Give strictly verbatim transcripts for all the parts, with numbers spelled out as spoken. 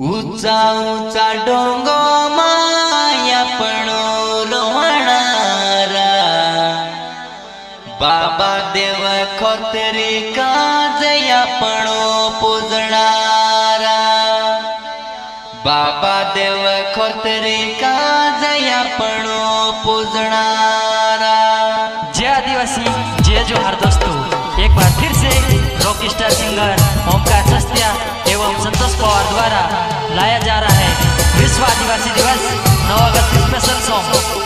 ऊंचा ऊंचा डोंगो माया पणो लोहणारा बाबा देव खोतरी काजया पणो पूजणारा बाबा देव खोतरी काजया पणो पूजणारा। जय आदिवासी जय जोहार दोस्तों, एक बार फिर से रॉकस्टार सिंगर ओमकार सस्त्या एवं संतोष पवार द्वारा लाया जा रहा है विश्व आदिवासी दिवस नौ अगस्त स्पेशल सॉन्ग।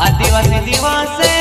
आदिवासी दिवस